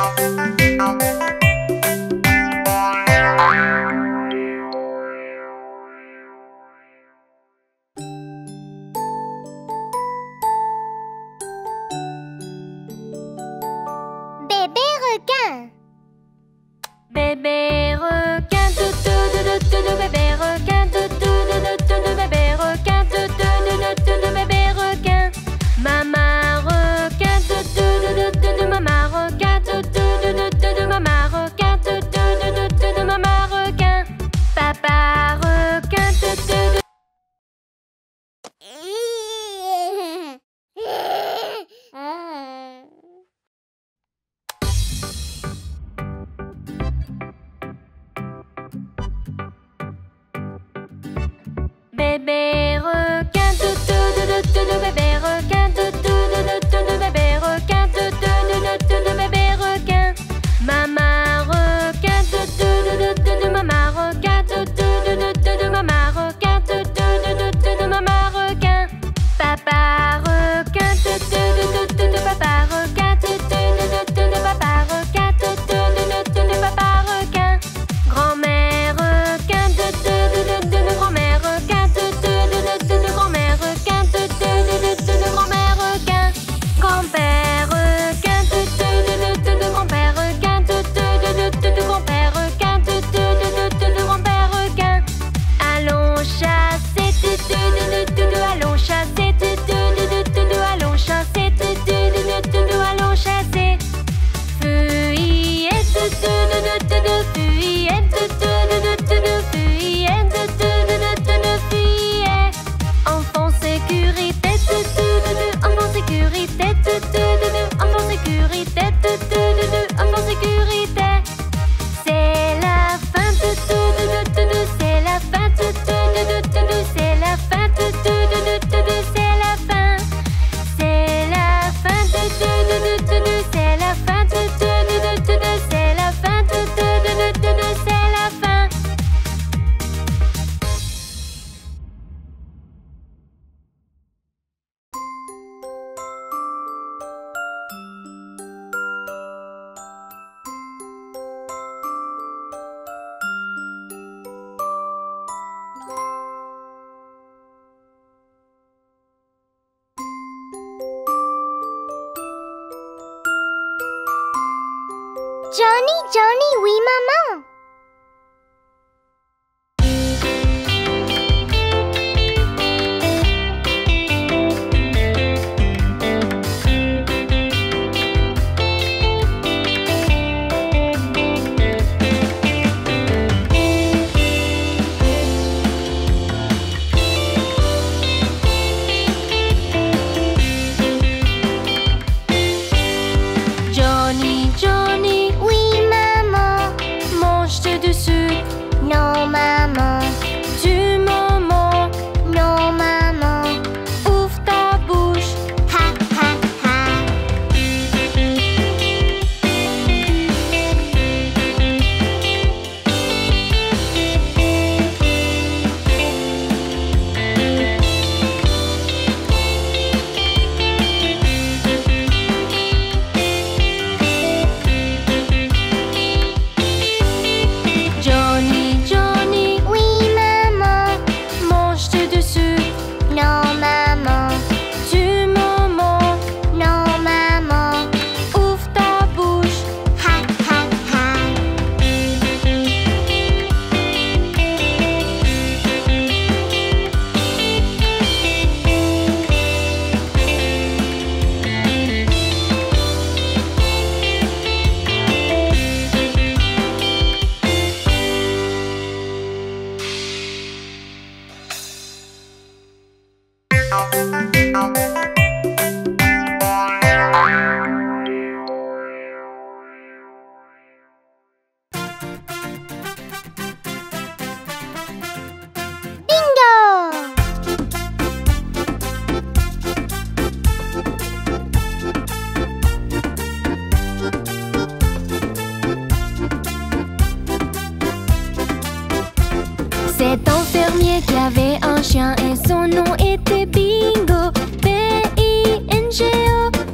Bingo, B-I-N-G-O,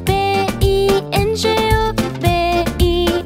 B-I-N-G-O,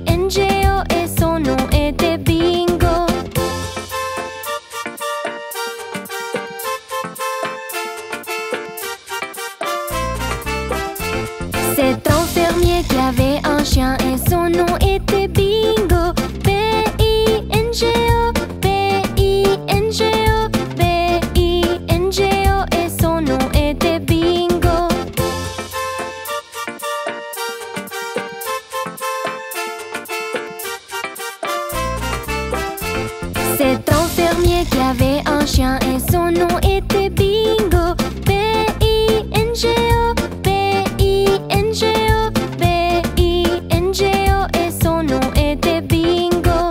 C'est un fermier qui avait un chien et son nom était Bingo. B-I-N-G-O, B-I-N-G-O, B-I-N-G-O, et son nom était Bingo.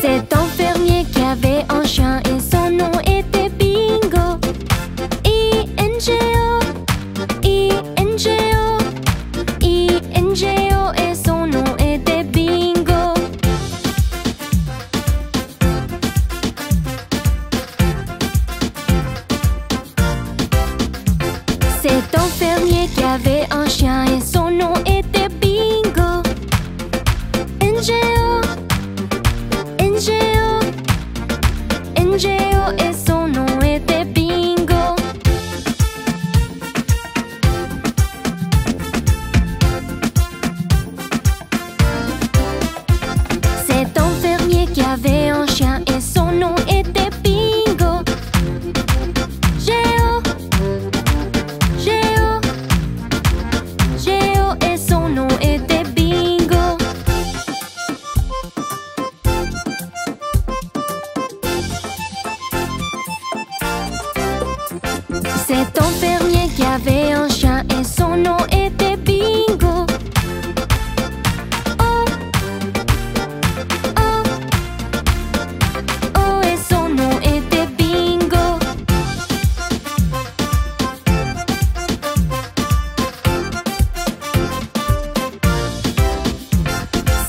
C'est un fermier qui avait un chien et son nom était Bingo. I-N-G-O, I-N-G-O, I-N-G-O, et son nom était Bingo. C'est un fermier qui avait un chien et son nom était Bingo. N-G-O, N-G-O, N-G-O, et son nom était Bingo. C'est un fermier qui avait un chien et son nom était Bingo. Géo, Géo, Géo, et son nom était Bingo. C'est un fermier qui avait un chien et son nom était Bingo. Oh, oh, oh, et son nom était Bingo.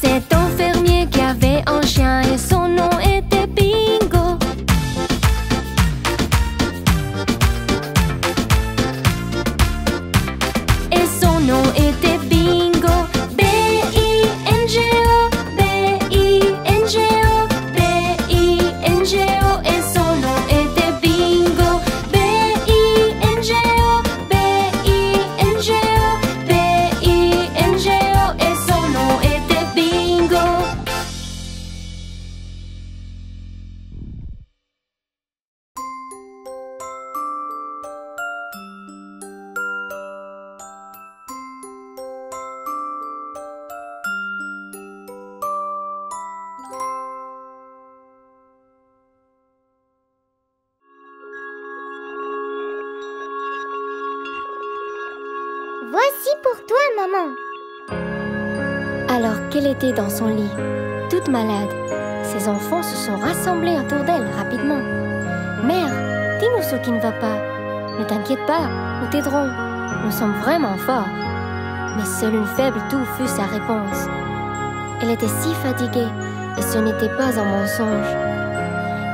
C'est un fermier qui avait un chien et son nom était Bingo. Et son nom était Bingo. B-I-N-G-O, B-I-N-G-O, B-I-N-G-O, et son nom était Bingo. B-I-N-G-O, B-I-N-G-O, B-I-N-G-O, et son nom était Bingo. Voici pour toi, maman. Alors qu'elle était dans son lit, toute malade, ses enfants se sont rassemblés autour d'elle rapidement. Mère, dis-nous ce qui ne va pas. Ne t'inquiète pas, nous t'aiderons. Nous sommes vraiment forts. Mais seule une faible toux fut sa réponse. Elle était si fatiguée et ce n'était pas un mensonge.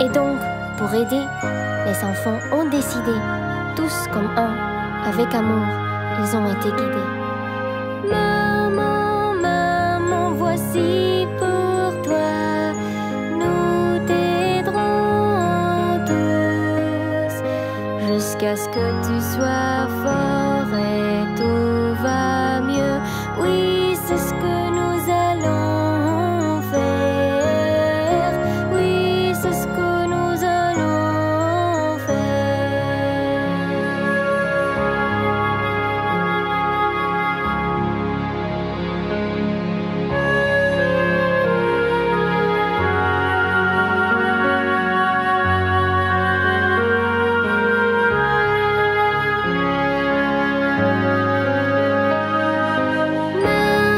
Et donc, pour aider, les enfants ont décidé, tous comme un, avec amour, ils ont été guidés. Maman, maman, voici pour toi, nous t'aiderons tous, jusqu'à ce que tu sois fort et tout va mieux. Oui, c'est ce que nous allons faire. Oui, c'est ce que nous allons faire.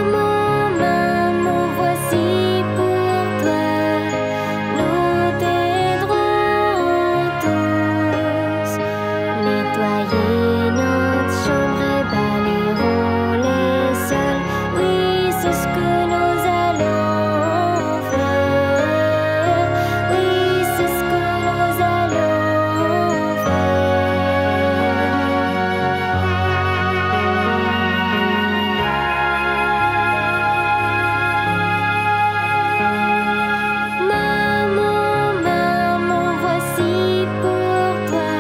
Maman, maman, voici pour toi, nous t'aiderons tous. Nettoyer notre chambre et balayerons les sols. Oui, c'est ce que nous allons faire. Oui, c'est ce que nous allons faire. Maman, maman, voici pour toi,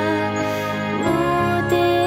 nous t'aiderons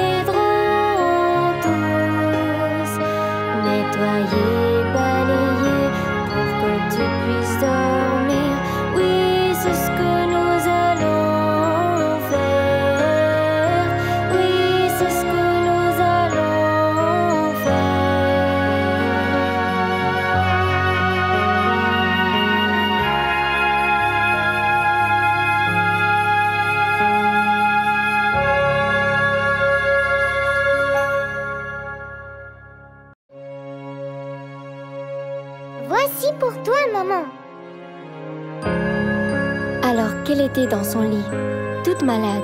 C'est pour toi, maman. Alors qu'elle était dans son lit, toute malade,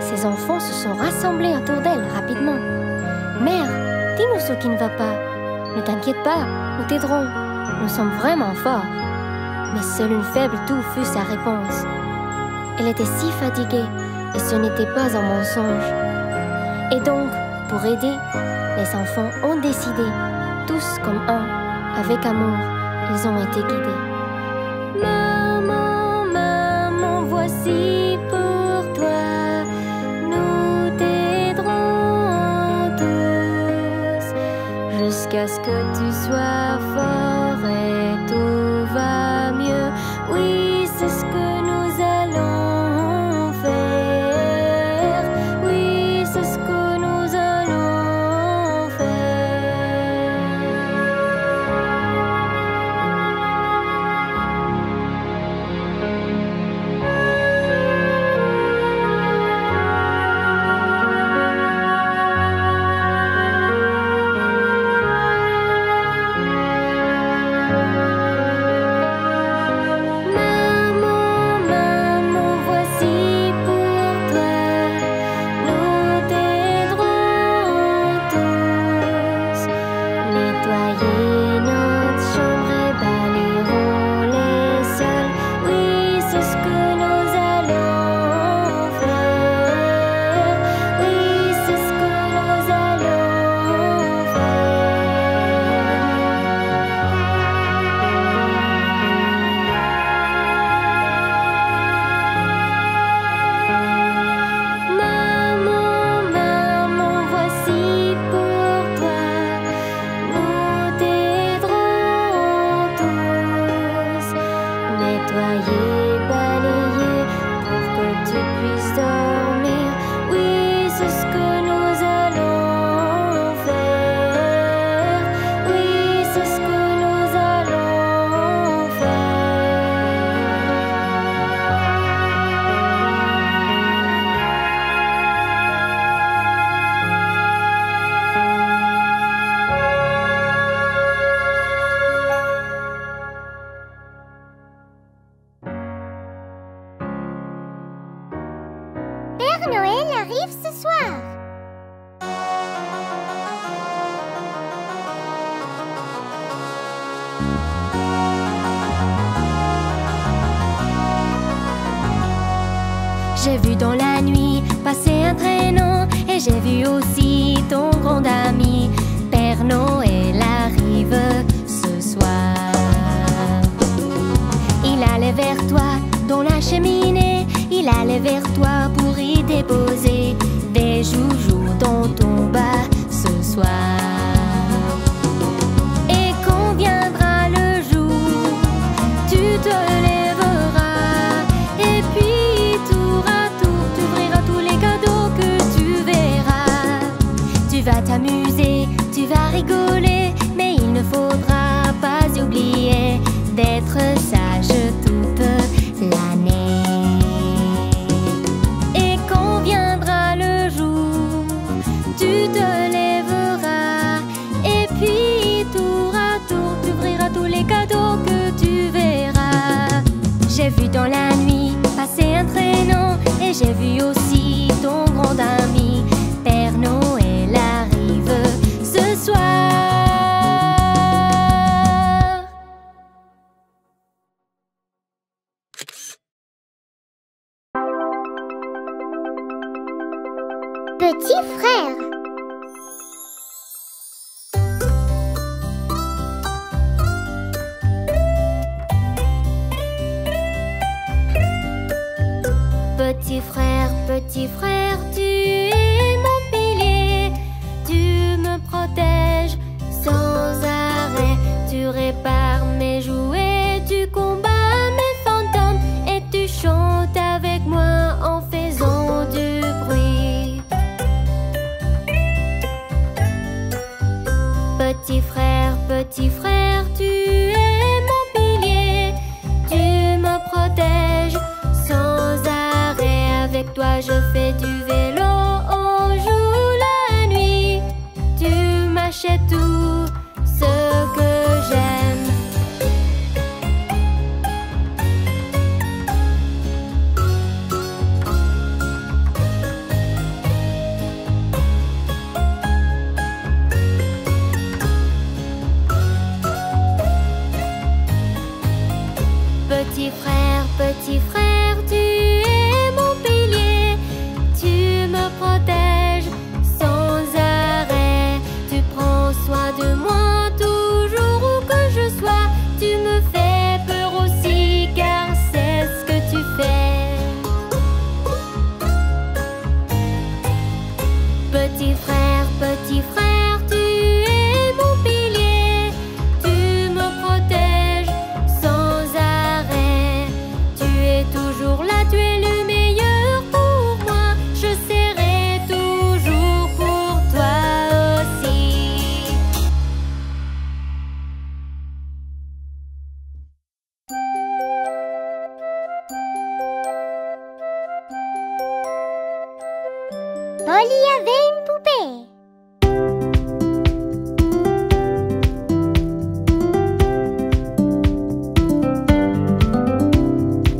ses enfants se sont rassemblés autour d'elle rapidement. « Mère, dis-nous ce qui ne va pas. Ne t'inquiète pas, nous t'aiderons. Nous sommes vraiment forts. » Mais seule une faible toux fut sa réponse. Elle était si fatiguée et ce n'était pas un mensonge. Et donc, pour aider, les enfants ont décidé, tous comme un, avec amour, ils ont été guidés. Maman, maman, voici pour toi, nous t'aiderons tous, jusqu'à ce que tu sois fort et tout va mieux. Oui, c'est ce que nous allons. J'ai vu dans la nuit passer un traîneau et j'ai vu aussi ton grand ami Père Noël arrive ce soir. Il allait vers toi dans la cheminée, il allait vers toi pour y déposer des joujoux dans ton bas ce soir. Tu vas rigoler, mais il ne faudra pas oublier d'être sage toute l'année. Et quand viendra le jour, tu te lèveras, et puis tour à tour tu ouvriras tous les cadeaux que tu verras. J'ai vu dans la nuit passer un traîneau et j'ai vu aussi ton grand ami Père Noël. Petit frère. Petit frère, tu es mon pilier, tu me protèges sans arrêt, tu répares mes jouets, tu combats mes fantômes et tu chantes avec moi en faisant du bruit. Petit frère, tu es mon pilier, tu me protèges sans arrêt, avec toi je fais du vélo. Petit frère, tu es mon pilier. Tu me protèges sans arrêt. Tu es toujours là, tu es le meilleur pour moi. Je serai toujours pour toi aussi. Paul y avait une poupée.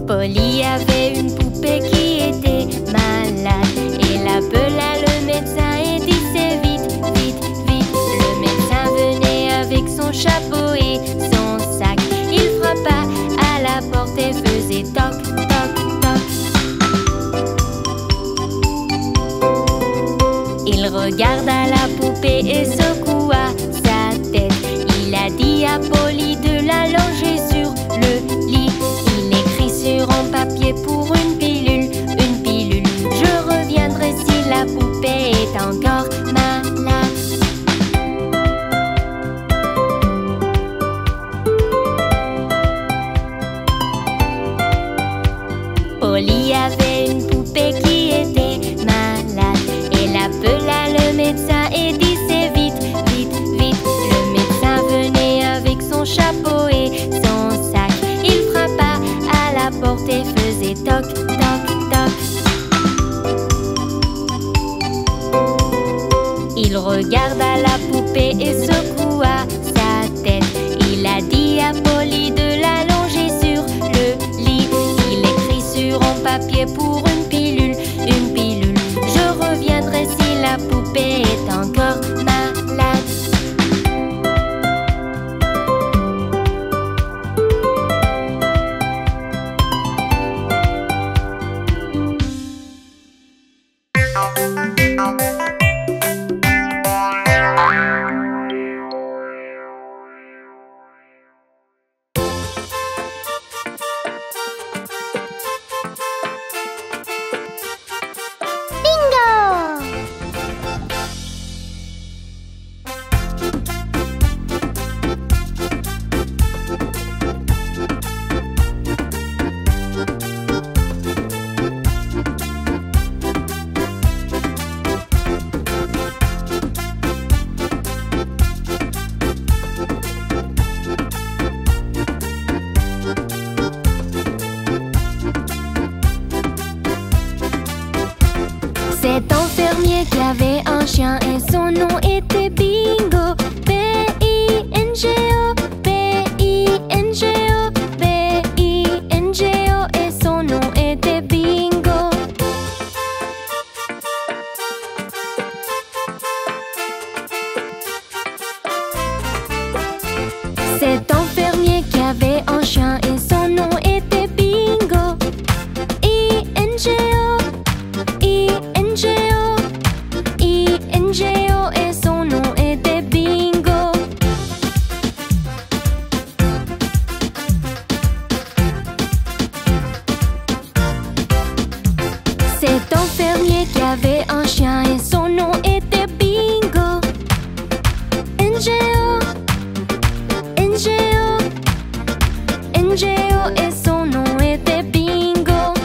Paul y avait une poupée qui était malade. Elle appela le médecin et disait vite, vite, vite. Le médecin venait avec son chapeau et son sac. Il frappa à la porte et faisait toc, toc, toc. Il regarda la poupée et secoua sa tête. Il a dit à Polly de l'allonger sur le lit. En papier pour une pilule, une pilule. Je reviendrai si la poupée est encore malade. Polly avait une poupée qui était malade. Elle appela le médecin et disait vite, vite, vite. Le médecin venait avec son chapeau et son sac. Il frappa la porte et faisait toc, toc, toc. Il regarda la poupée et secoua sa tête. Il a dit à Polly de l'allonger sur le lit. Il écrit sur un papier pour une pilule, une pilule. Je reviendrai si la poupée est encore malade. Cet enfermier qui avait un chien et son nom était Bingo. B-I-N-G-O, B-I-N-G-O, B-I-N-G-O. Et son nom était Bingo. Cet enfermier qui avait un chien et son nom était Bingo. I-N-G-O, I-N-G-O, et son nom était Bingo. Cet enfermier qui avait un chien et son nom était Bingo. N-G-O, N-G-O, N-G-O, et son nom était Bingo.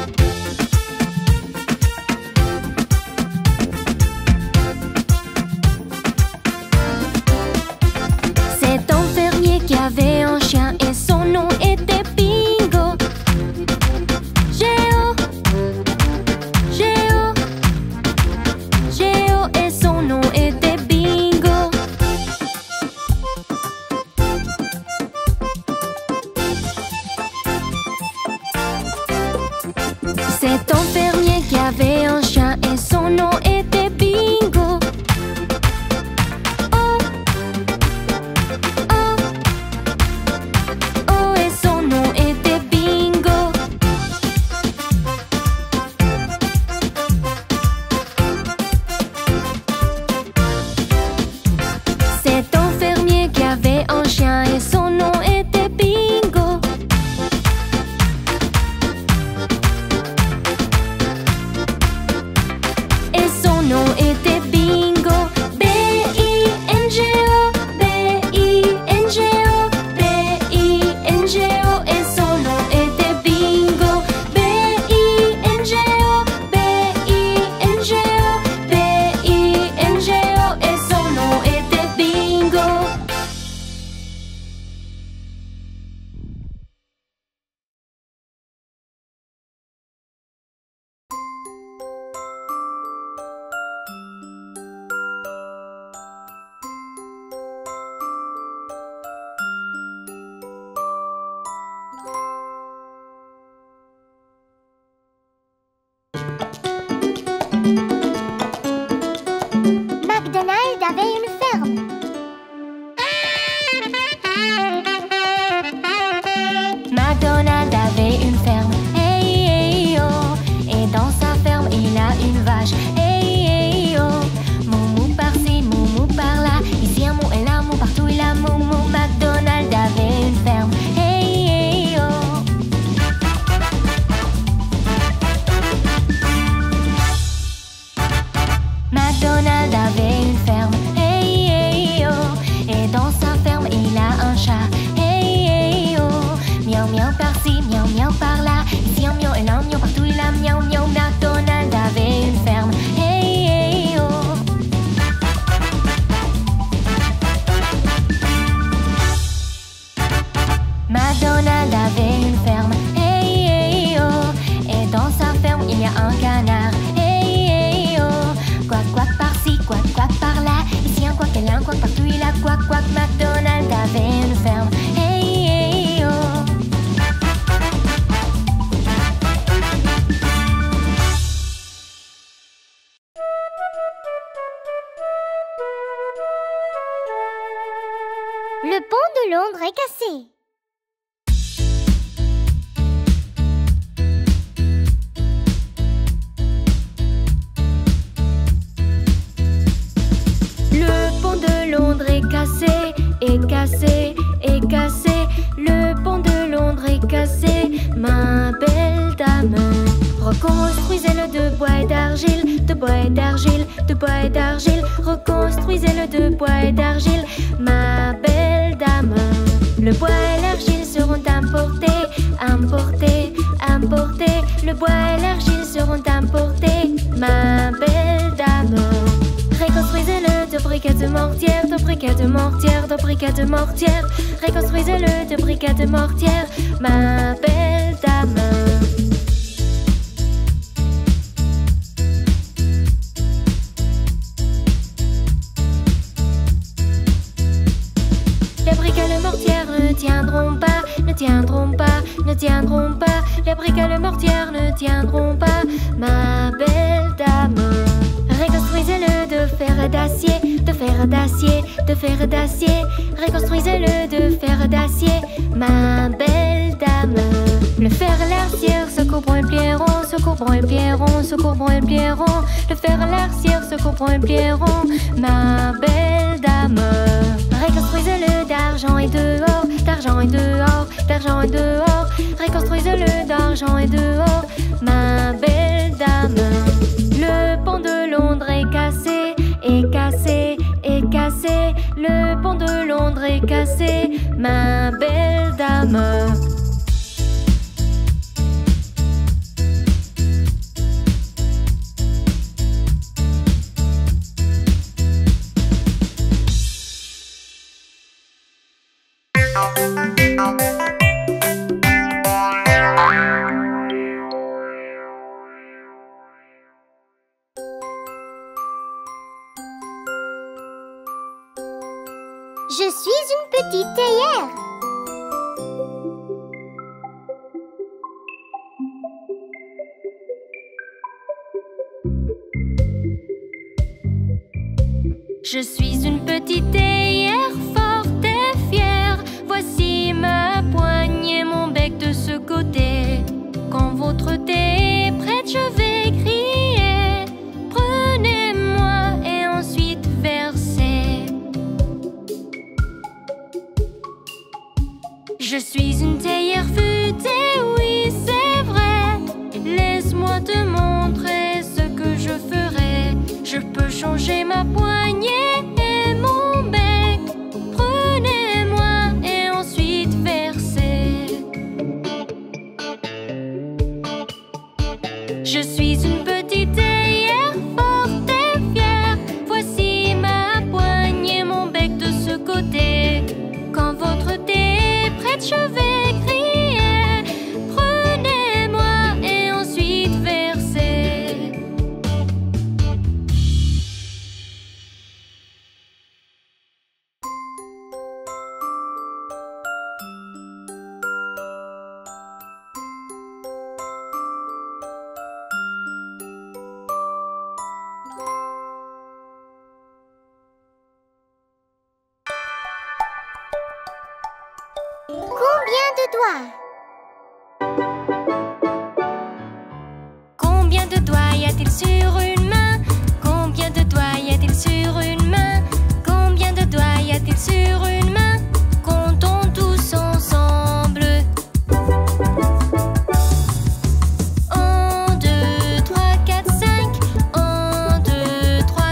MacDonald avait une ferme, hey, hey, oh. Et dans sa ferme il a un chat, hey, hey, oh. Miaou miaou par-ci, miaou miaou par-là, ici un miaou et là un miaou partout, il a miaou miaou. MacDonald avait une ferme, hey, hey, oh. MacDonald avait une ferme, hey, hey, oh. Et dans sa ferme il y a un canard, hey, hey, oh. Quack, quack par-ci, quack, quack par-là, ici un quack et là un quack partout, il a quack, quack. MacDonald avait une ferme, hey, hey, oh. Le pont de Londres est cassé. Est cassé, est cassé. Le pont de Londres est cassé, ma belle dame. Reconstruisez-le de bois et d'argile, de bois et d'argile, de bois et d'argile. Reconstruisez-le de bois et d'argile, ma belle dame. Le bois et l'argile seront importés, importés, importés. Le bois et l'argile seront importés, ma belle dame. Reconstruisez-le de briquettes de mortière, de briquettes de mortière, de briquettes de mortière. Reconstruisez-le de briquettes de mortière, ma belle dame. Les briquettes de mortière ne tiendront pas, ne tiendront pas, ne tiendront pas. Les briquettes de mortière ne tiendront pas, ma belle dame. Reconstruisez-le de fer d'acier, de fer d'acier, de fer d'acier. Reconstruisez-le de fer d'acier, ma belle dame. Le fer l'arcière, se couvrant et plieront, se couvrant et plieront, se couvrant et plieront. Le fer l'arcière, se couvrant et plieront, ma belle dame. Reconstruisez-le d'argent et dehors, d'argent et dehors, d'argent et dehors. Reconstruisez-le d'argent et dehors, ma belle dame. Le pont de Londres est cassé, est cassé, est cassé. Le pont de Londres est cassé, ma belle dame. Je suis une petite théière. Je suis une petite théière forte et fière. Voici ma poignée, mon bec de ce côté. Quand votre thé est prête, je vais crier. Prenez-moi et ensuite versez. Je suis une théière futée, oui c'est vrai. Laisse-moi te montrer ce que je ferai. Je peux changer ma poignée et mon bec. Prenez-moi et ensuite versez. Je suis une petite théière forte et fière. Voici ma poignée, mon bec de ce côté. Quand votre thé, je vais crier, prenez-moi et ensuite versez. Combien de doigts y a-t-il sur une main? Combien de doigts y a-t-il sur une main? Combien de doigts y a-t-il sur une main? Comptons tous ensemble. 1, 2, 3, 4, 5. 1, 2, 3,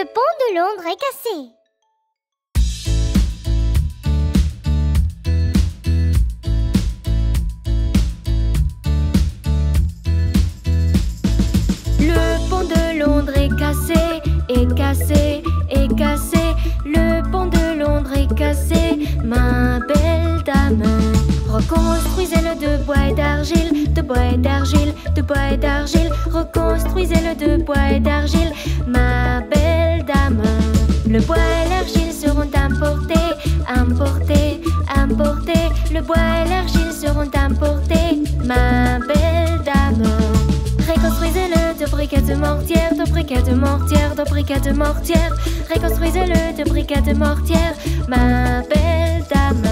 Le pont de Londres est cassé. Le pont de Londres est cassé, est cassé, est cassé. Le pont de Londres est cassé, ma belle dame. Reconstruisez-le de bois et d'argile, de bois et d'argile, de bois et d'argile. Reconstruisez-le de bois et d'argile, ma belle dame. Le bois et l'argile seront importés, importés, importés. Le bois et l'argile seront importés, ma belle dame. Reconstruisez-le de briquets de mortière, de briquets de mortière, de briquets de mortière. Reconstruisez-le de briquets de mortière, ma belle dame.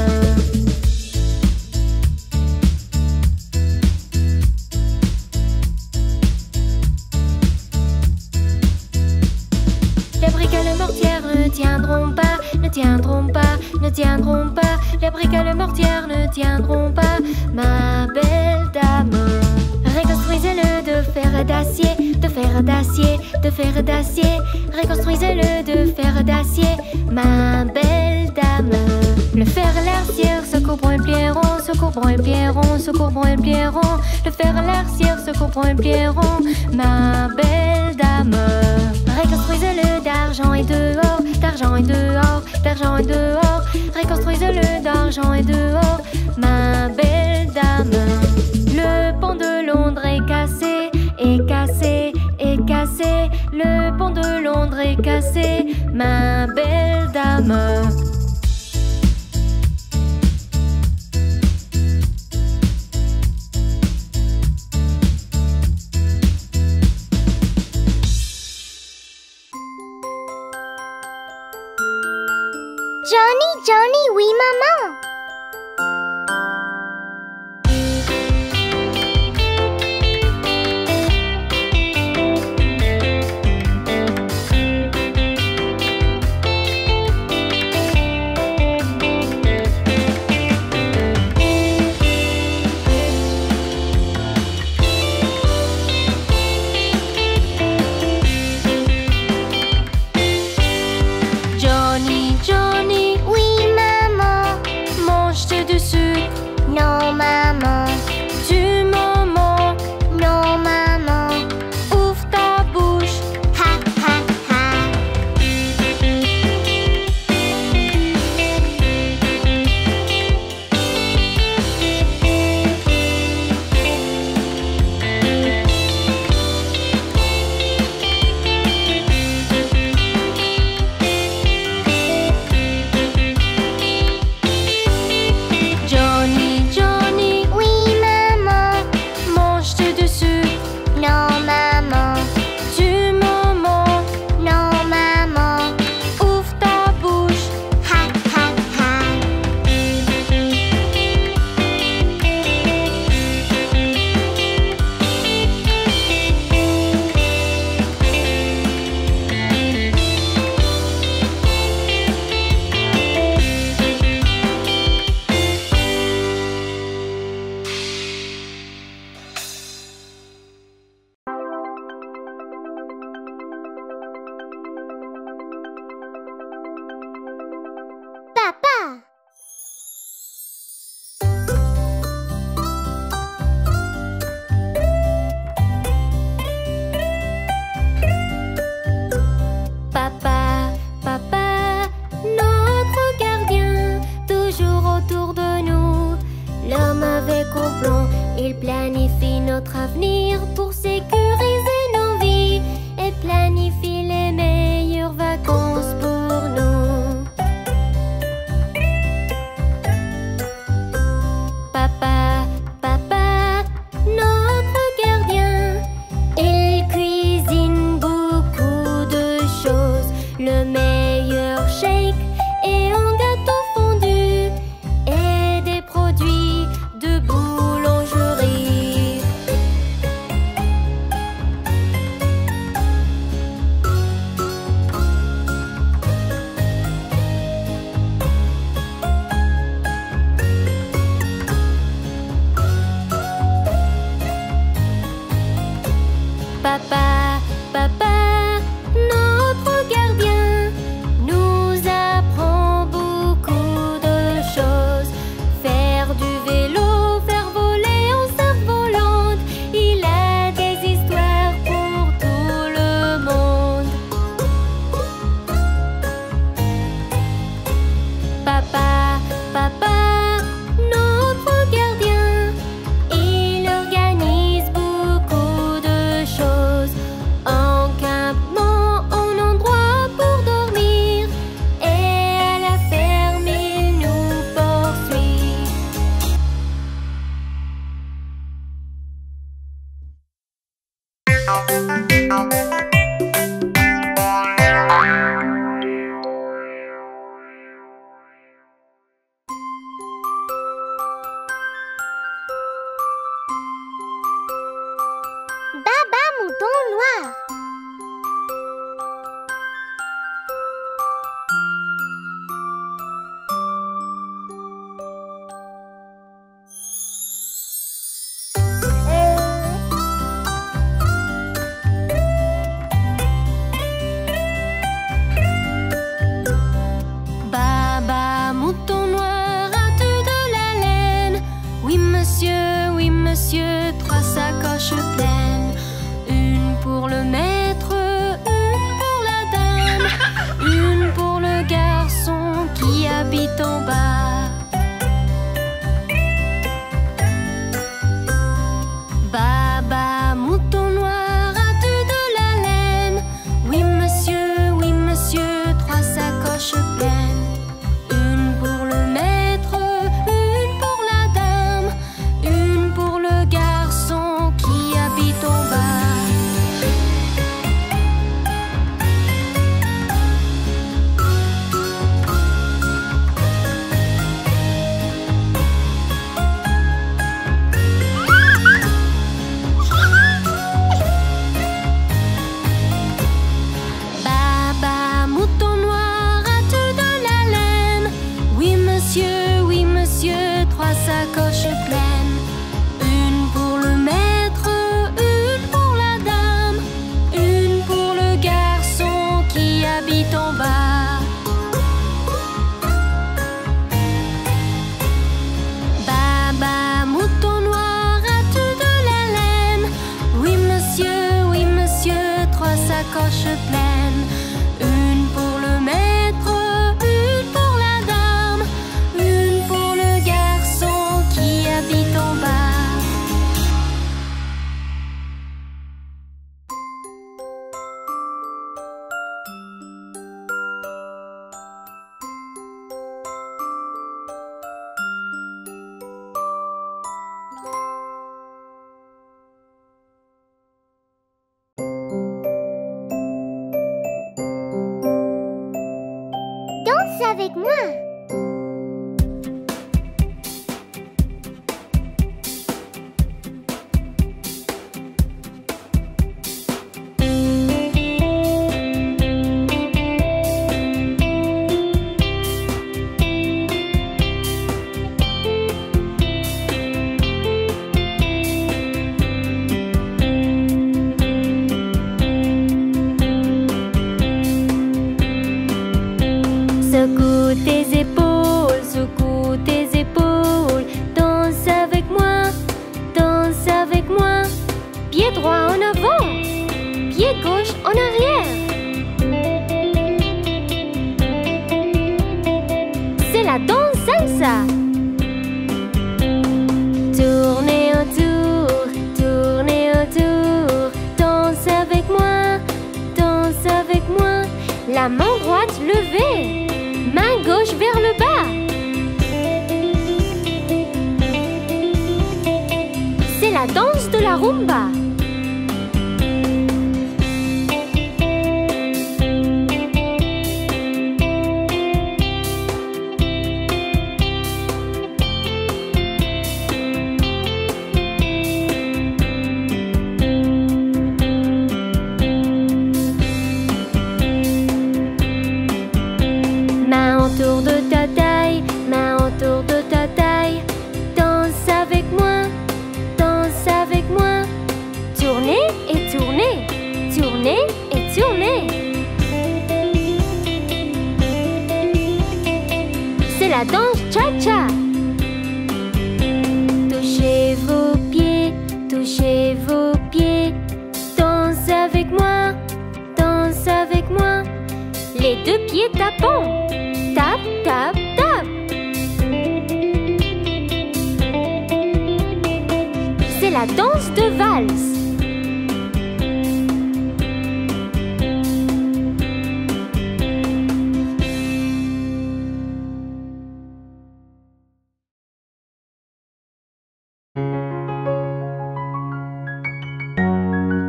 Les briquets de mortière ne tiendront pas, ne tiendront pas, ne tiendront pas. Les briquets de mortière ne tiendront pas, ma belle dame. Reconstruisez-le de fer et d'acier, de fer et d'acier, de fer et d'acier. Reconstruisez-le de fer et d'acier, ma belle dame. Le fer et l'arcière se couvrent et plieront, se couvrent et plieront, se couvrent et plieront. Le fer et l'arcière se couvrent et plieront, ma belle dame. Reconstruisez-le d'argent et d'or, d'argent et d'or, d'argent et d'or. Reconstruisez-le d'argent et d'or, ma belle dame. Le pont de Londres est cassé, est cassé, est cassé. Le pont de Londres est cassé, ma belle dame. Johnny, Johnny, oui maman.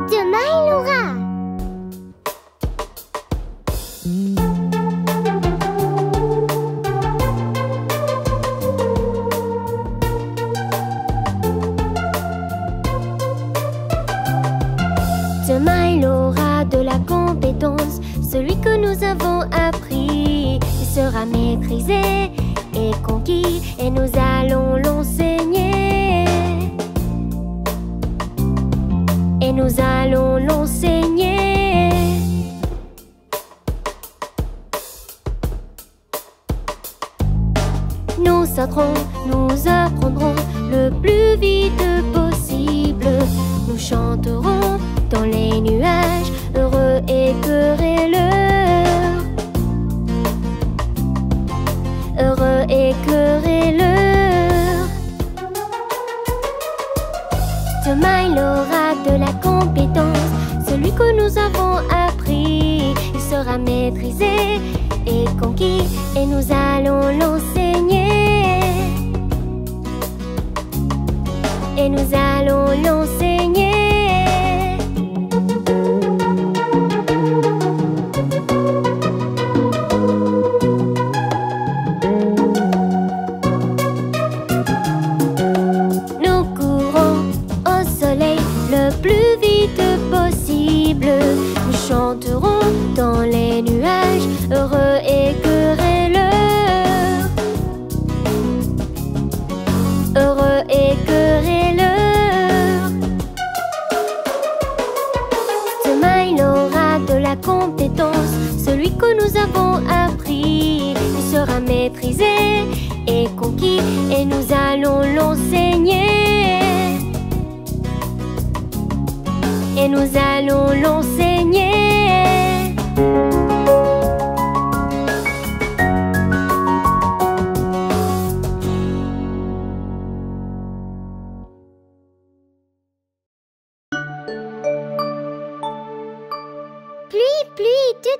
Demain, Ismaël aura de la compétence. Celui que nous avons appris, il sera maîtrisé et conquis, et nous allons l'enseigner. Et nous allons l'enseigner. Nous sauterons, nous apprendrons le plus vite possible. Nous chanterons dans les nuages, heureux et querelleurs. Heureux et querelleurs. Demain il aura de la compétence. Celui que nous avons appris, il sera maîtrisé et conquis, et nous allons l'enseigner. Et nous allons l'enseigner. Heureux et querelleurs, heureux et querelleurs. Demain il aura de la compétence. Celui que nous avons appris, il sera maîtrisé et conquis, et nous allons l'enseigner. Et nous allons l'enseigner.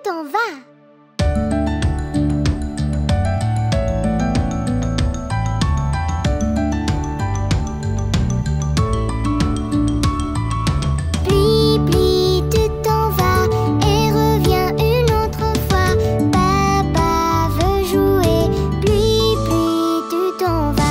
T'en vas. Plie, plie, tu t'en vas et reviens une autre fois. Papa veut jouer. Plie, plie, tu t'en vas.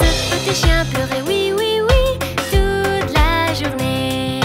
Ce petit chien pleurait, oui, oui, oui, toute la journée.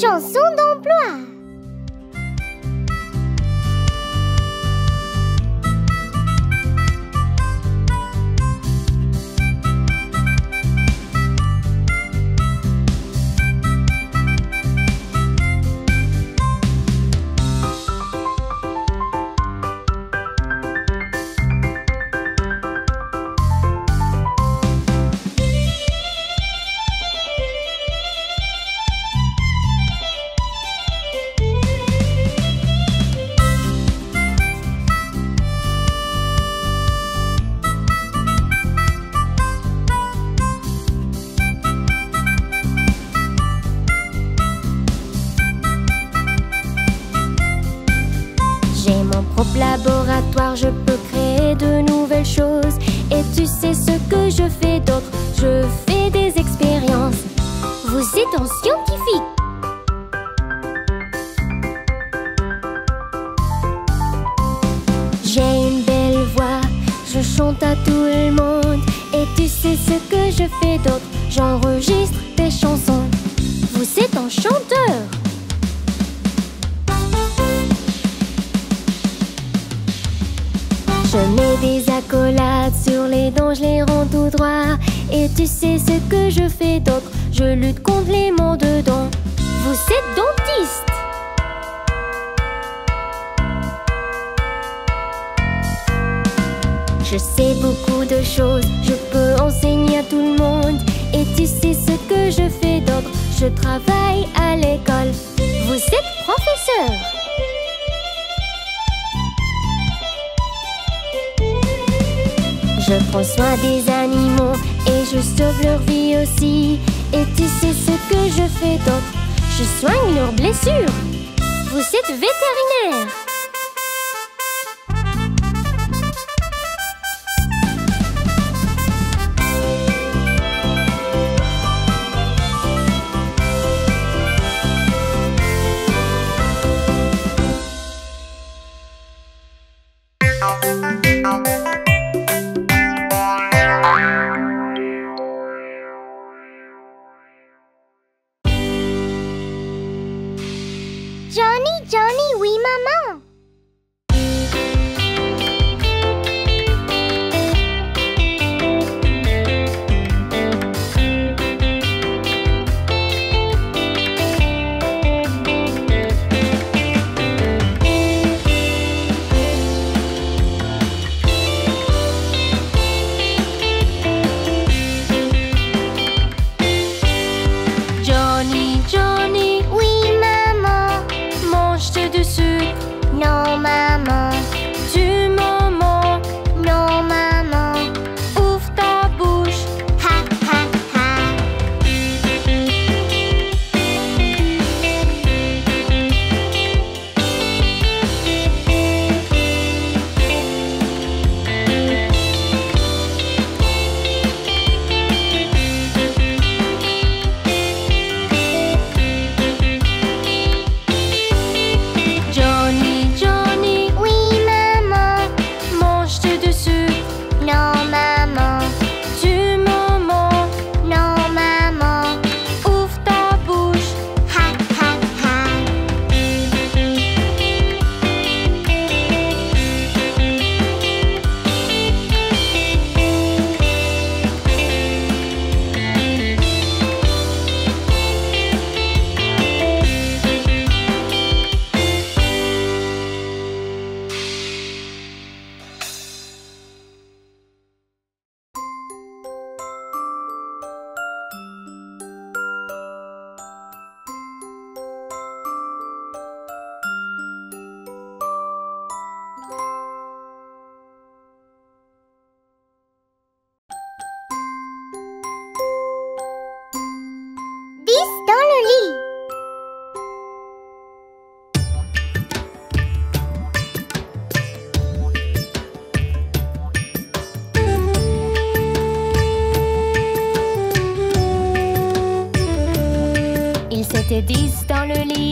Chanson d'emploi. propre laboratoire, je peux créer de nouvelles choses. Et tu sais ce que je fais d'autre, je fais des expériences. Vous êtes en scientifique. J'ai une belle voix, je chante à tout le monde. Et tu sais ce que je fais d'autre, j'enregistre des chansons. Vous êtes un chanteur. Je mets des accolades sur les dents, je les rends tout droit. Et tu sais ce que je fais d'autre, je lutte contre les maux de dents. Vous êtes dentiste. Je sais beaucoup de choses, je peux enseigner à tout le monde. Et tu sais ce que je fais d'autre, je travaille à l'école. Vous êtes professeur. Je prends soin des animaux et je sauve leur vie aussi. Et tu sais ce que je fais d'autre, je soigne leurs blessures. Vous êtes vétérinaire. Dans le lit,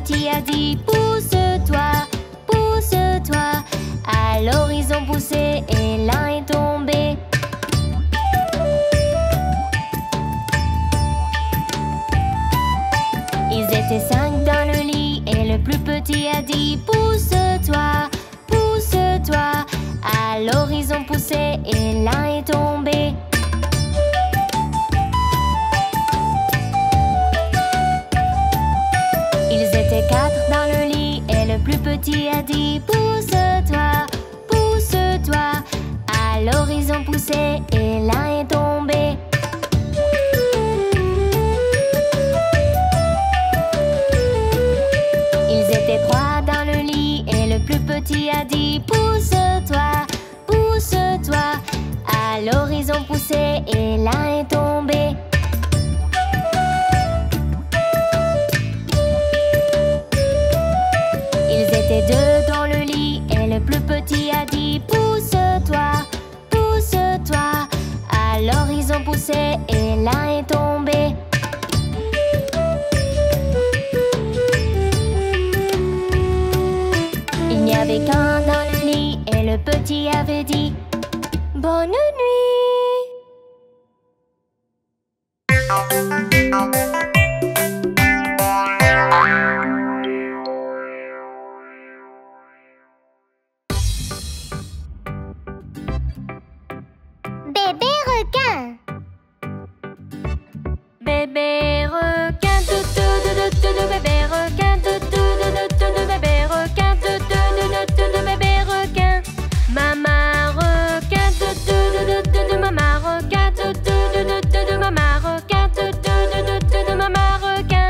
petit a dit pousse-toi, pousse-toi. À l'horizon poussé et l'un est tombé. Ils étaient 5 dans le lit et le plus petit a dit pousse-toi, pousse-toi. À l'horizon poussé et l'un est tombé. Petit a dit pousse-toi, pousse-toi. À l'horizon poussé et l'un est tombé. Ils étaient 3 dans le lit et le plus petit a dit pousse-toi, pousse-toi. À l'horizon poussé et l'un est tombé. Petit a dit pousse-toi, pousse-toi. À l'horizon poussé et l'un est tombé. Il n'y avait qu'un dans le lit et le petit avait dit bonne nuit. Bébé requin, bébé requin, bébé requin, bébé requin. Maman requin, maman requin, maman requin, maman requin.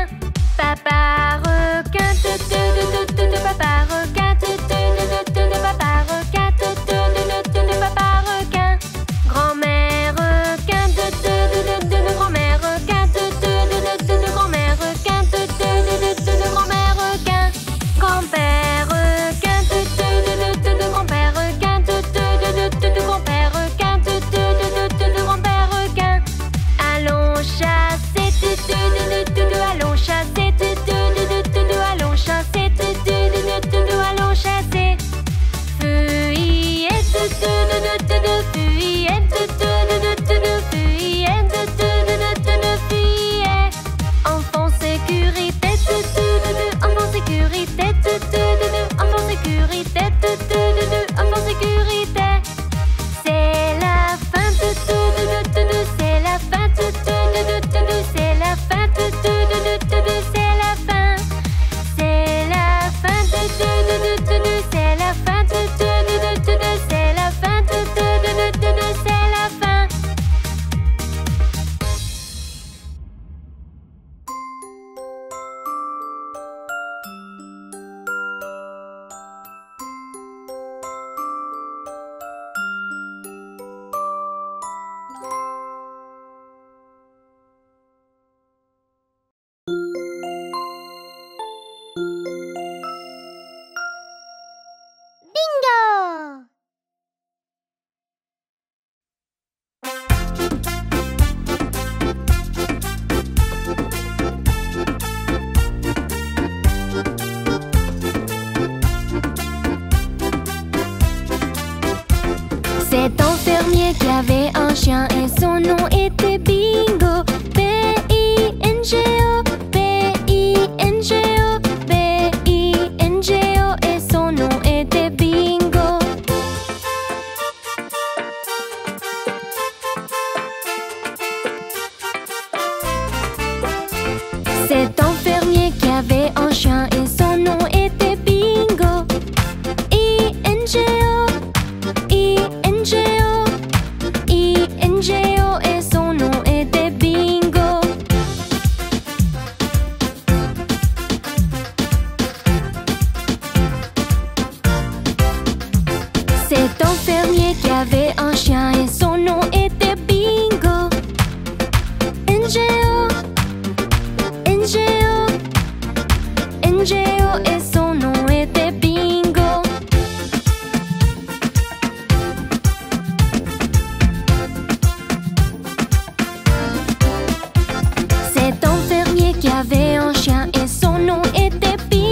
Papa requin, papa requin, papa requin, papa requin. Grand-mère requin, grand-mère requin. Grand-père requin, grand-père requin, grand-père requin, grand-père requin. Allons chasser, allons chasser, allons chasser, allons chasser. Fuyez, fuyez, fuyez, fuyez. Enfant sécurité, enfant sécurité. Enfant sécurité, enfant sécurité. C'est la fin, c'est la fin, c'est la fin, c'est la fin. C'est la fin, c'est la fin, c'est la fin, c'est la fin. Cet enfermier qui avait un chien et son nom était Bingo. B-I-N-G-O, B-I-N-G-O, B-I-N-G-O. Et son nom était Bingo. Cet enfermier qui avait un chien et son nom était Bingo. I-N-G-O, I-N-G-O, I-N-G-O. Et son nom était Bingo. Cet enfermier qui avait un chien et son nom était Bingo. N-G-O, N-G-O, N-G-O. Et son nom était Bingo. Cet enfermier qui avait un chien et son nom était Bingo.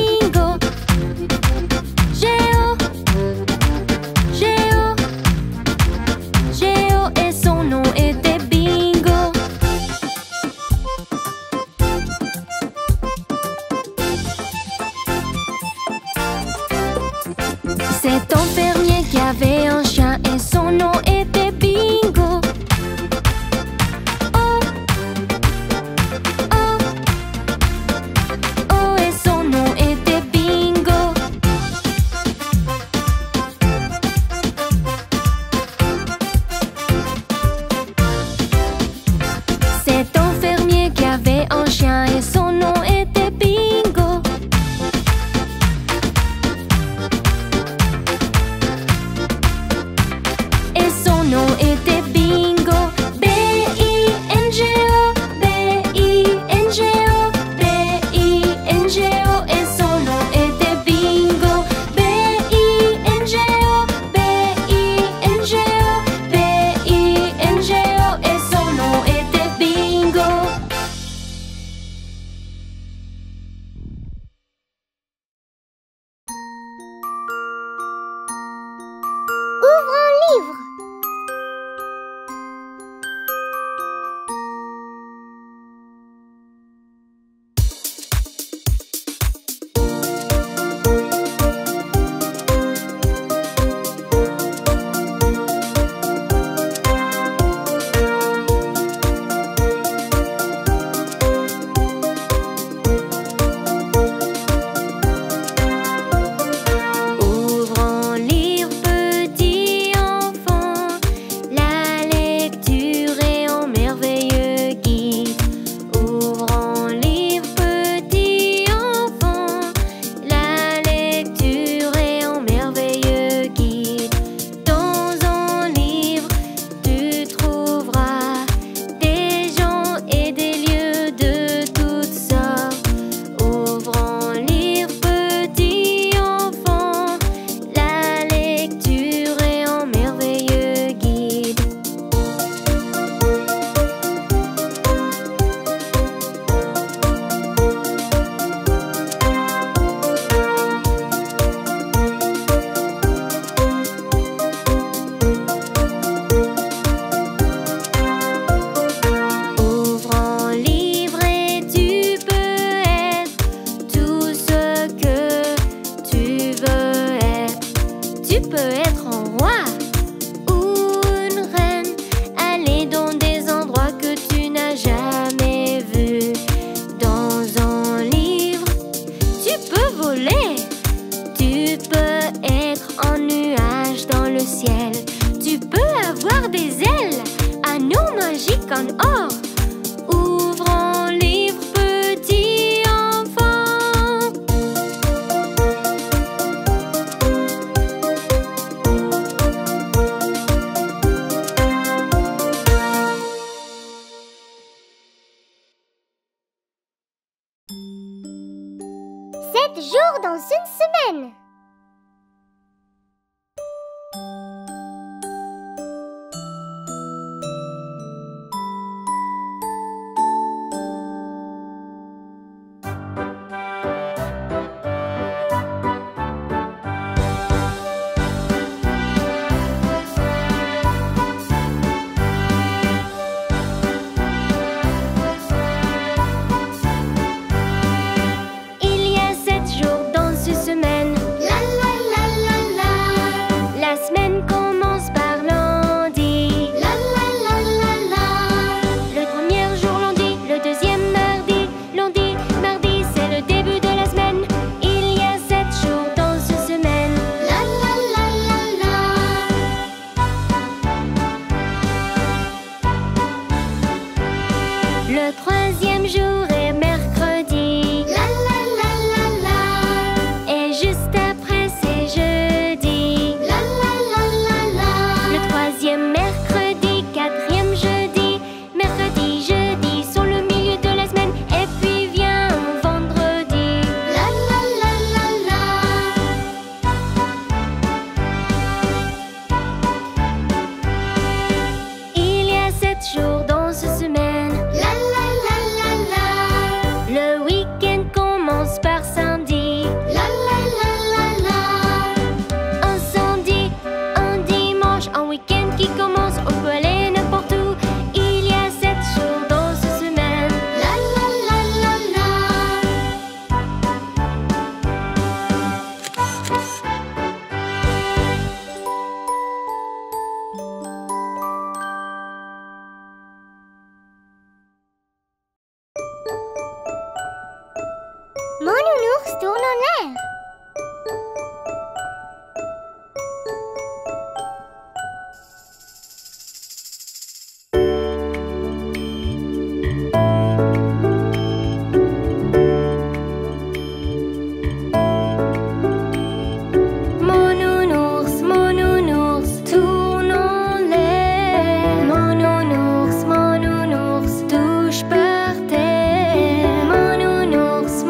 Touche par terre. Mon nounours,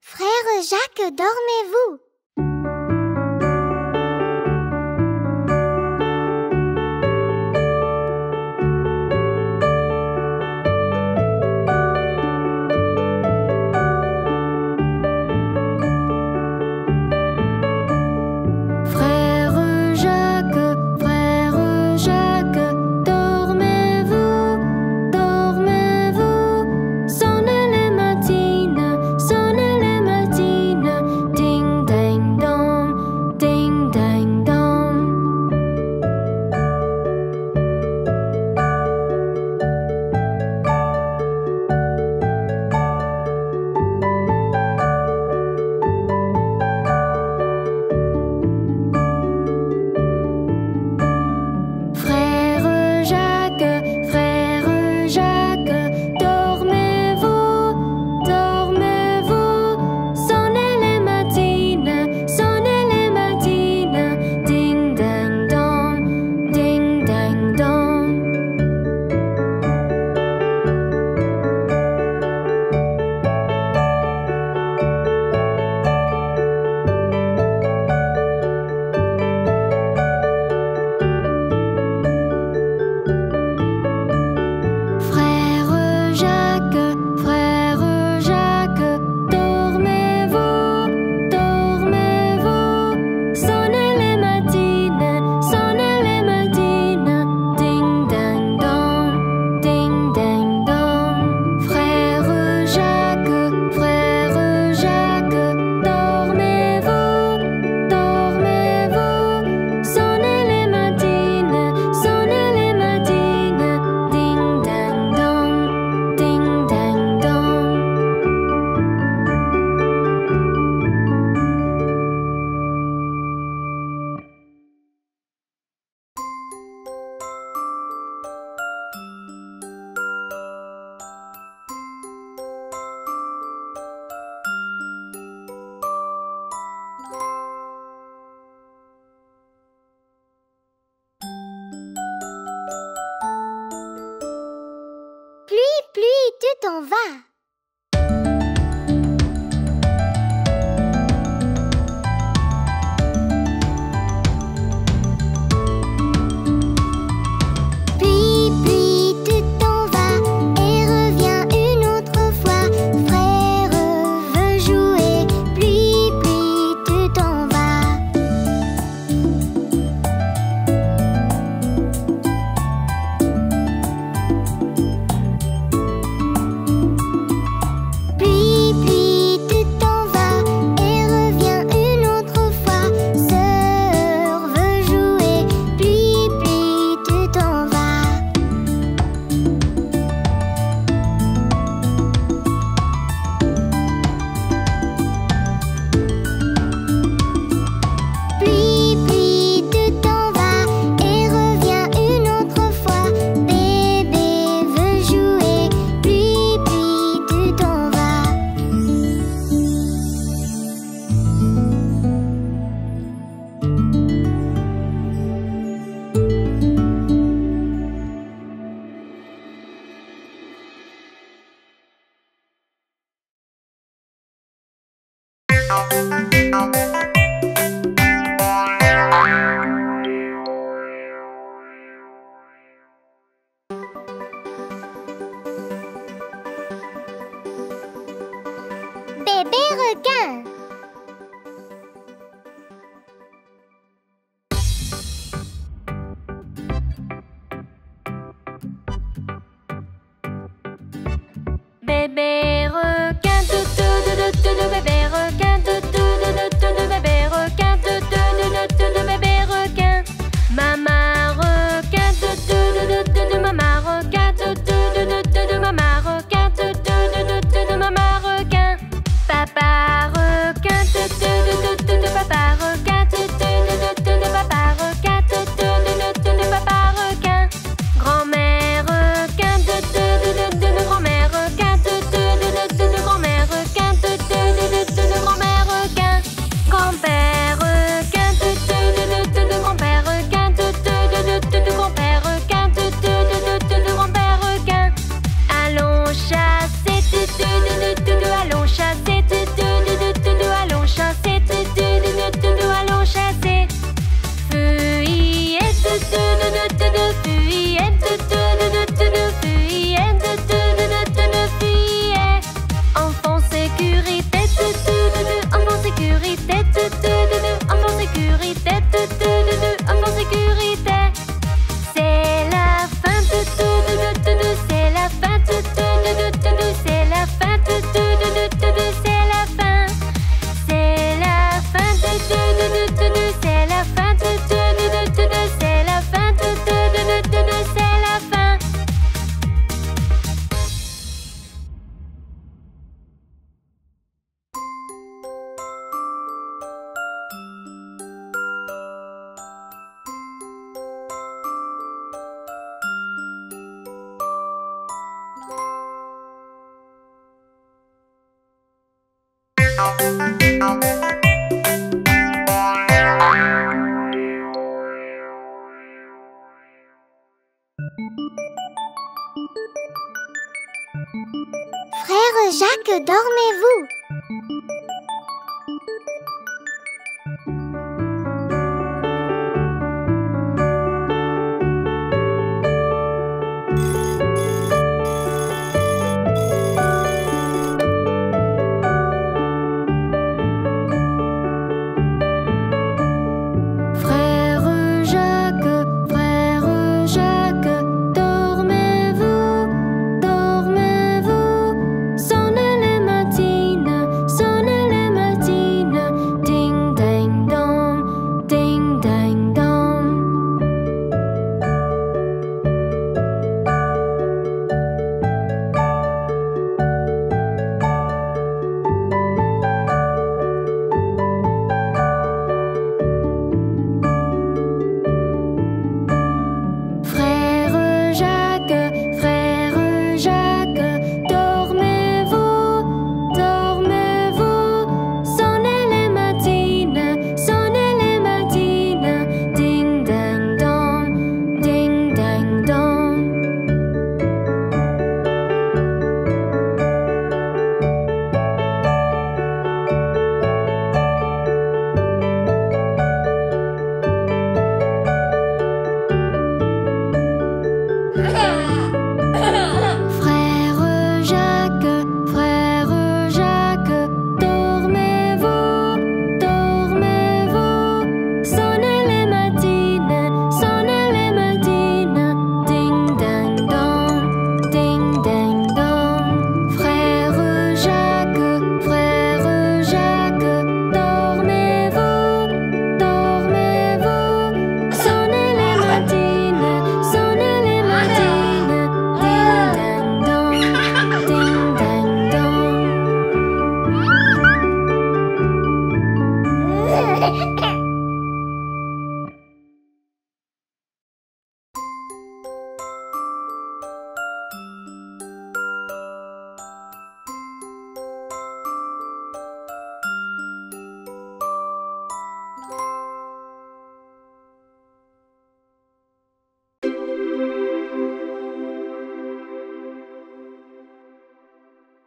Frère Jacques, dormez-vous? T'en vas. Bébé requin, bébé requin, bébé requin, bébé requin. Maman requin, maman requin, maman requin, maman requin. Papa requin, papa requin, papa requin, papa requin. Grand-mère requin, grand-mère requin. Frère Jacques, dormez-vous?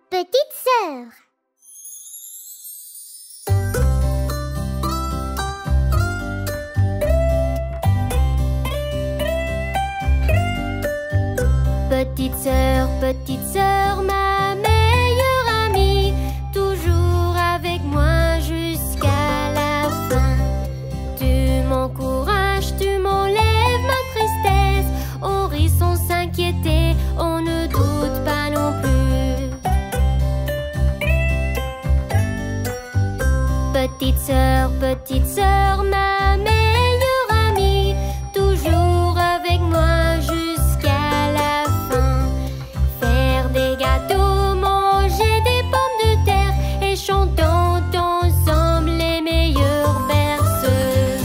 Petite sœur. Petite sœur, ma meilleure amie, toujours avec moi jusqu'à la fin. Tu m'encourages, tu m'enlèves ma tristesse. Horizon s'inquiéter, on ne doute pas non plus. Petite sœur, ma meilleure amie, toujours avec moi jusqu'à la fin. Faire des gâteaux, manger des pommes de terre et chantons ensemble les meilleures berceuses.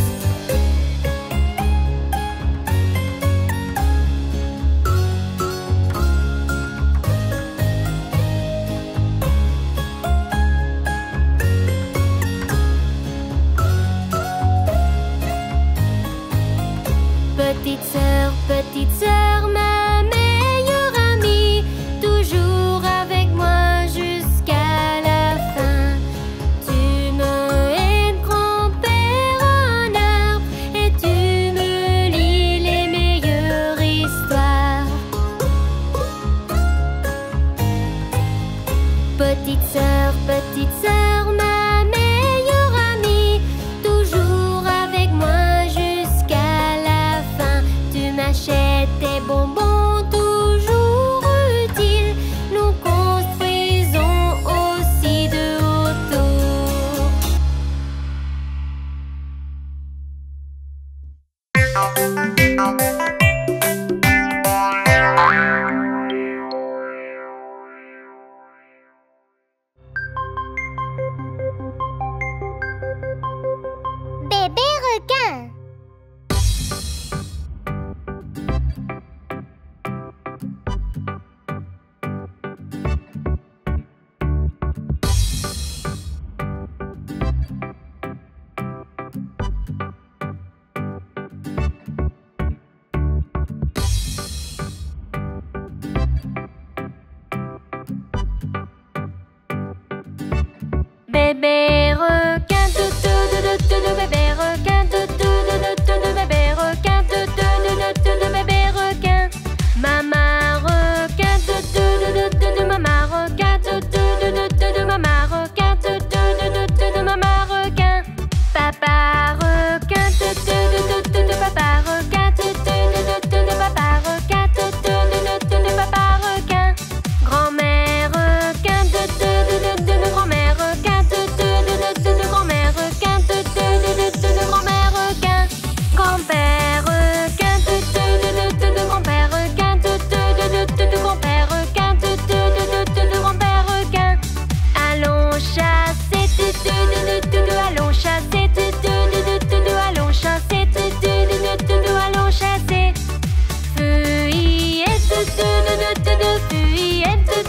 Petite sœur, ma meilleure amie, toujours avec moi jusqu'à la fin. Tu me aides, grand-père, un arbre, et tu me lis. des bonbons toujours utiles. Nous construisons aussi de hauts tours. Bébé requin, de bébé requin, de bébé requin, de bébé requin. Maman requin, de maman requin, de maman requin, de maman requin. Papa requin, de papa requin, de papa requin, de papa requin. Grand-mère requin, de grand-mère requin. De grand-mère requin, de grand-mère requin. Grand-père requin, de grand-père requin, de grand-père requin, de grand-père requin. Allons chasser, allons chasser, allons chasser, allons chasser. Fuyette, fuyette, fuyette,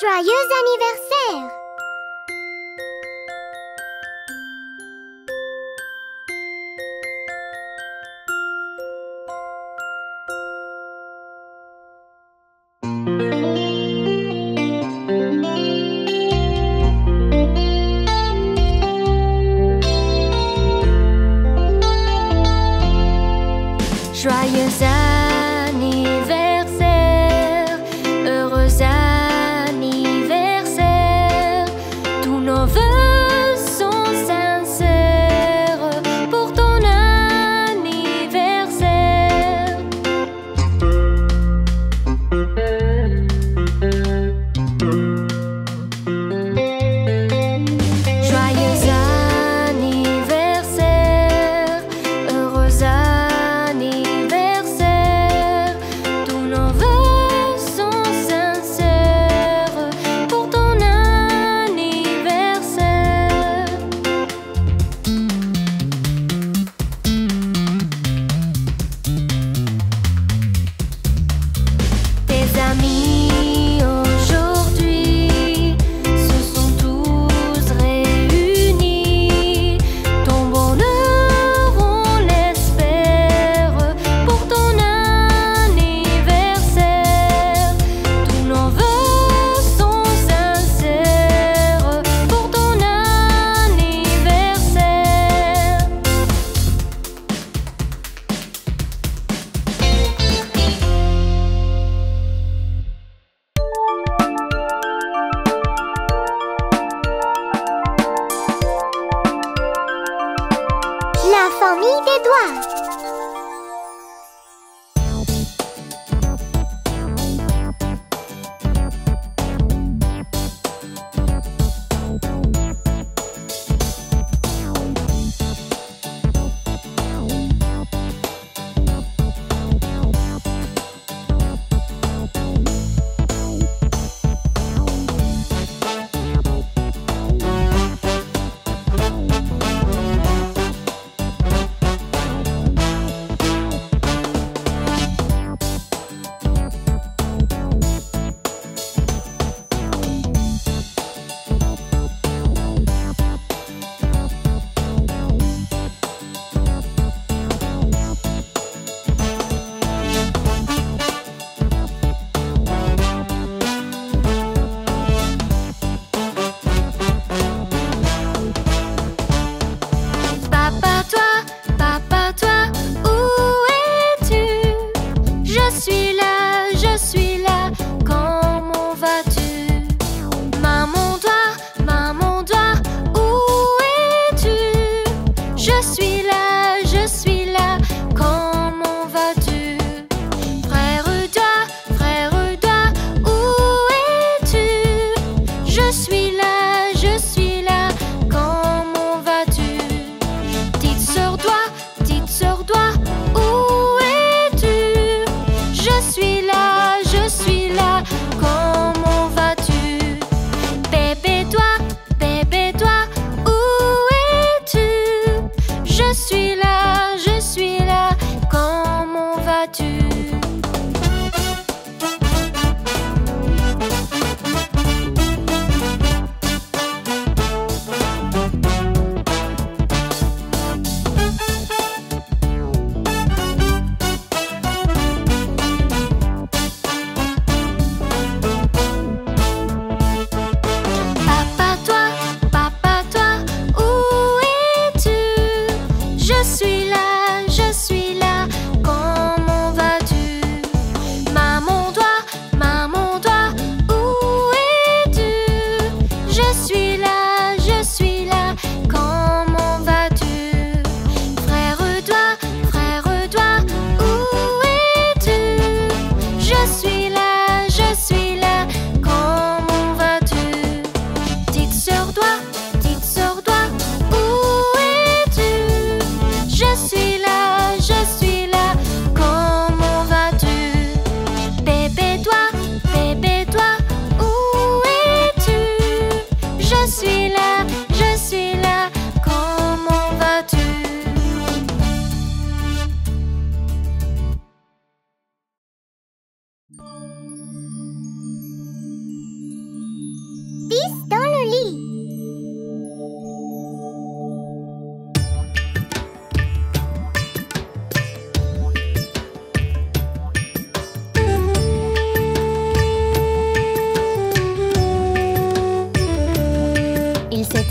joyeux anniversaire! Joyeux anniversaire, heureux anniversaire.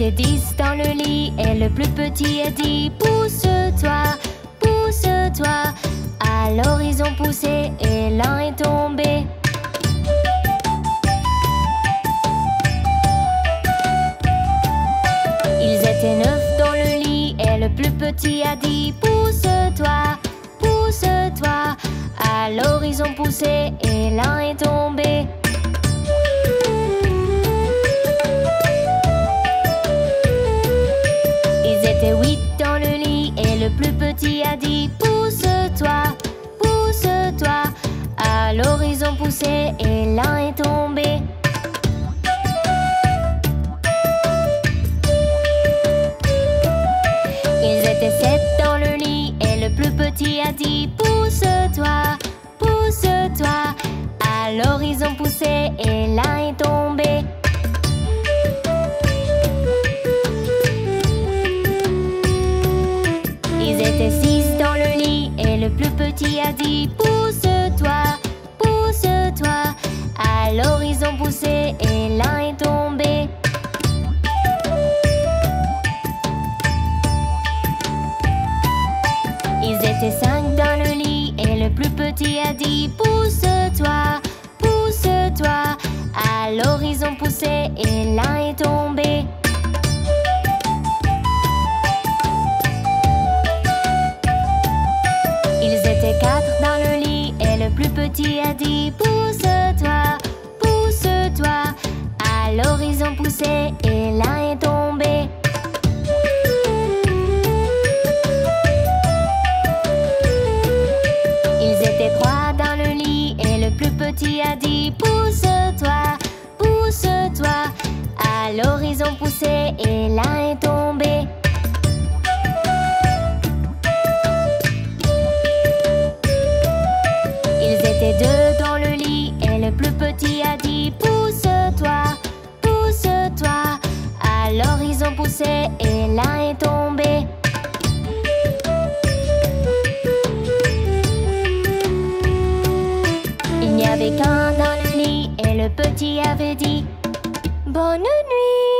était 10 dans le lit et le plus petit a dit: pousse-toi, pousse-toi. À l'horizon poussé et l'un est tombé. Ils étaient 9 dans le lit et le plus petit a dit: pousse-toi, pousse-toi. À l'horizon poussé et l'un est tombé. Ils étaient 8 dans le lit et le plus petit a dit: pousse-toi, pousse-toi. À l'horizon poussé et l'un est tombé. Ils étaient 7 dans le lit et le plus petit a dit: pousse-toi, pousse-toi. À l'horizon poussé et l'un est tombé. Ils étaient 6 dans le lit et le plus petit a dit: pousse-toi, pousse-toi. À l'horizon poussé et l'un est tombé. Ils étaient 5 dans le lit et le plus petit a dit: pousse-toi, pousse-toi. À l'horizon poussé et l'un est tombé. Ils étaient 4 dans le lit et le plus petit a dit: pousse-toi, pousse-toi. À l'horizon poussé et l'un est tombé. Ils étaient 3 dans le lit et le plus petit a dit: pousse-toi, pousse-toi. À l'horizon poussé et l'un est tombé. Ils étaient 2 dans le lit et le plus petit a dit: pousse-toi, pousse-toi. À l'horizon poussé et l'un est tombé. Il n'y avait qu'un dans le lit et le petit avait dit: bonne nuit.